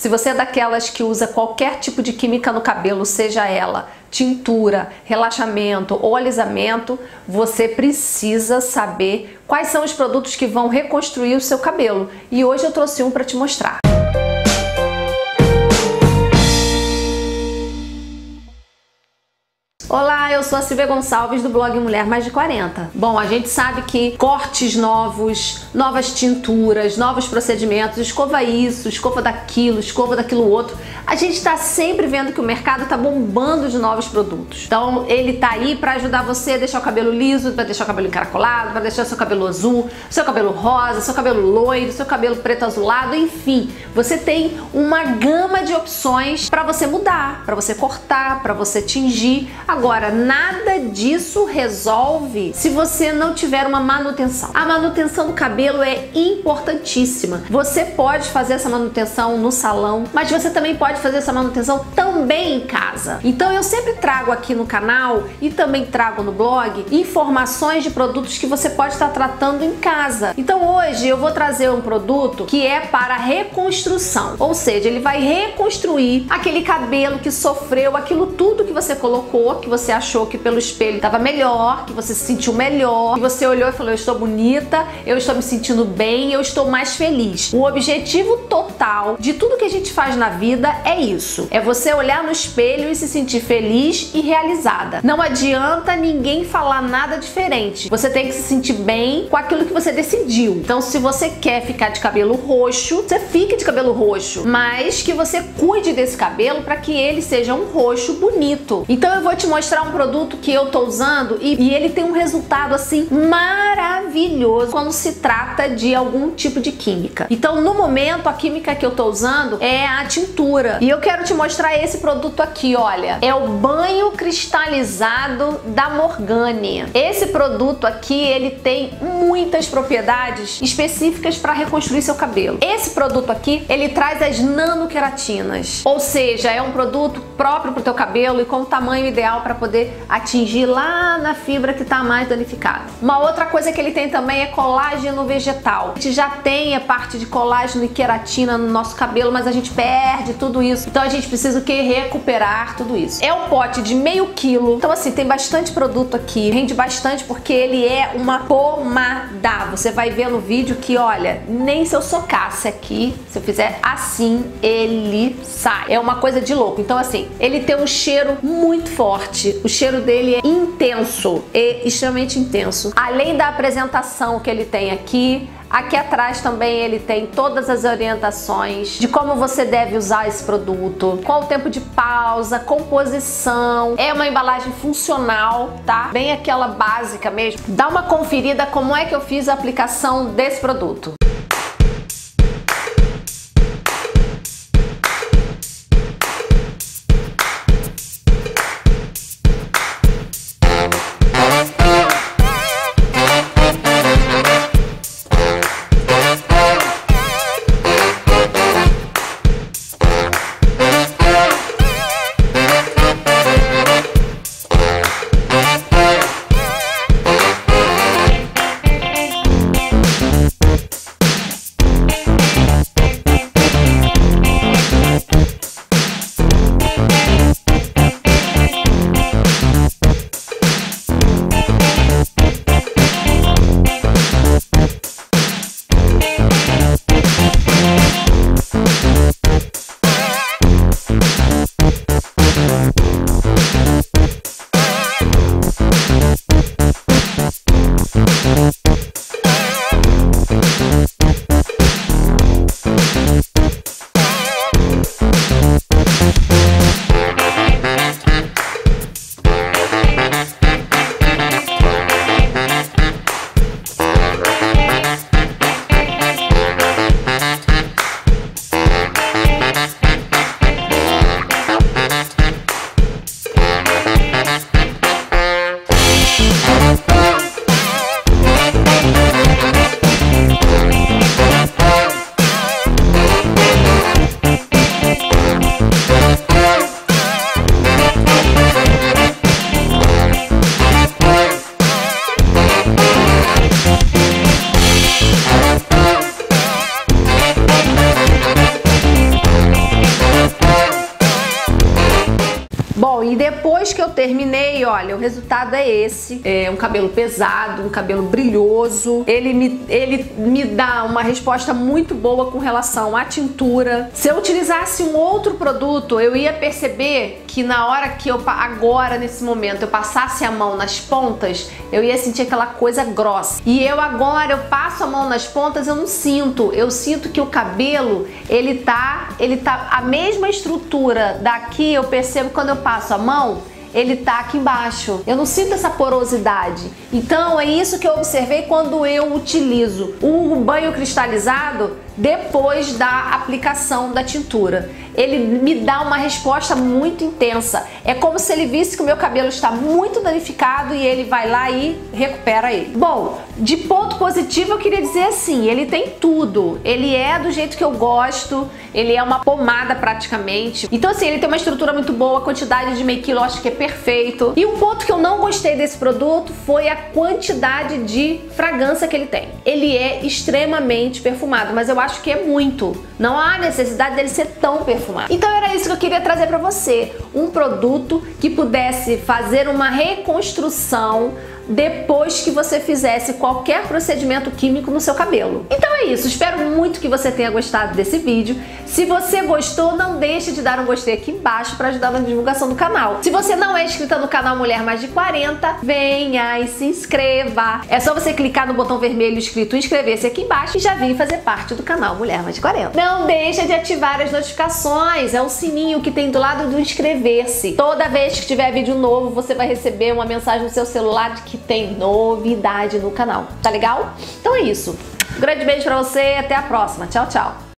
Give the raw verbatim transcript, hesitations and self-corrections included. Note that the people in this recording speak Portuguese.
Se você é daquelas que usa qualquer tipo de química no cabelo, seja ela tintura, relaxamento ou alisamento, você precisa saber quais são os produtos que vão reconstruir o seu cabelo. E hoje eu trouxe um para te mostrar. Olá, eu sou a Silvia Gonçalves do blog Mulher Mais de quarenta. Bom, a gente sabe que cortes novos, novas tinturas, novos procedimentos, escova isso, escova daquilo, escova daquilo outro. A gente está sempre vendo que o mercado está bombando de novos produtos. Então ele tá aí para ajudar você a deixar o cabelo liso, para deixar o cabelo encaracolado, para deixar o seu cabelo azul, seu cabelo rosa, seu cabelo loiro, seu cabelo preto azulado, enfim. Você tem uma gama de opções para você mudar, para você cortar, para você tingir. Agora, nada disso resolve se você não tiver uma manutenção. A manutenção do cabelo é importantíssima. Você pode fazer essa manutenção no salão, mas você também pode fazer essa manutenção também em casa. Então eu sempre trago aqui no canal e também trago no blog informações de produtos que você pode estar tratando em casa. Então hoje eu vou trazer um produto que é para reconstrução, ou seja, ele vai reconstruir aquele cabelo que sofreu, aquilo tudo que você colocou, que você achou que pelo espelho estava melhor, que você se sentiu melhor, que você olhou e falou, eu estou bonita, eu estou me sentindo bem, eu estou mais feliz. O objetivo total de tudo que a gente faz na vida é isso, é você olhar no espelho e se sentir feliz e realizada. Não adianta ninguém falar nada diferente, você tem que se sentir bem com aquilo que você decidiu. Então se você quer ficar de cabelo roxo, você fica de cabelo roxo, mas que você cuide desse cabelo para que ele seja um roxo bonito. Então eu vou te mostrar um produto que eu tô usando e, e ele tem um resultado assim maravilhoso quando se trata de algum tipo de química. Então no momento a química que eu tô usando é a tintura e eu quero te mostrar esse produto aqui, olha, é o banho cristalizado da Morgane. Esse produto aqui ele tem muitas propriedades específicas para reconstruir seu cabelo. Esse produto aqui ele traz as nanoqueratinas, ou seja, é um produto próprio pro teu cabelo e com o tamanho ideal para poder atingir lá na fibra que está mais danificada. Uma outra coisa que ele tem também é colágeno vegetal. A gente já tem a parte de colágeno e queratina no nosso cabelo, mas a gente perde tudo isso. Então a gente precisa o que? Recuperar tudo isso. É um pote de meio quilo. Então assim, tem bastante produto aqui. Rende bastante porque ele é uma pomada. Você vai ver no vídeo que, olha, nem se eu socasse aqui, se eu fizer assim, ele sai. É uma coisa de louco. Então assim, ele tem um cheiro muito forte. Forte. O cheiro dele é intenso, é extremamente intenso. Além da apresentação que ele tem aqui, aqui atrás também ele tem todas as orientações de como você deve usar esse produto, qual o tempo de pausa, composição. É uma embalagem funcional, tá? Bem aquela básica mesmo. Dá uma conferida como é que eu fiz a aplicação desse produto. bom, e depois que eu terminei, olha, o resultado é esse. É um cabelo pesado, um cabelo brilhoso. Ele me, ele me dá uma resposta muito boa com relação à tintura. Se eu utilizasse um outro produto, eu ia perceber que na hora que eu, agora nesse momento, eu passasse a mão nas pontas, eu ia sentir aquela coisa grossa. E eu agora, eu passo a mão nas pontas, eu não sinto. Eu sinto que o cabelo, ele tá, ele tá a mesma estrutura daqui, eu percebo quando eu passo a mão, ele tá aqui embaixo. Eu não sinto essa porosidade. Então é isso que eu observei quando eu utilizo o banho cristalizado depois da aplicação da tintura. Ele me dá uma resposta muito intensa. É como se ele visse que o meu cabelo está muito danificado e ele vai lá e recupera ele. Bom, de ponto positivo eu queria dizer assim, ele tem tudo. Ele é do jeito que eu gosto, ele é uma pomada praticamente. Então assim, ele tem uma estrutura muito boa, a quantidade de meio quilo eu acho que é perfeito. E um ponto que eu não gostei desse produto foi a quantidade de fragrância que ele tem. Ele é extremamente perfumado, mas eu acho que é muito. Não há necessidade dele ser tão perfumado. Então era isso que eu queria trazer para você, um produto que pudesse fazer uma reconstrução depois que você fizesse qualquer procedimento químico no seu cabelo. Então é isso, espero muito que você tenha gostado desse vídeo. Se você gostou, não deixe de dar um gostei aqui embaixo para ajudar na divulgação do canal. Se você não é inscrita no canal Mulher Mais de quarenta, venha e se inscreva. É só você clicar no botão vermelho escrito inscrever-se aqui embaixo e já vir fazer parte do canal Mulher Mais de quarenta. Não deixe de ativar as notificações, é um sininho que tem do lado do inscrever-se. Toda vez que tiver vídeo novo, você vai receber uma mensagem no seu celular de que tem novidade no canal, tá legal? Então é isso, um grande beijo pra você, até a próxima, tchau, tchau!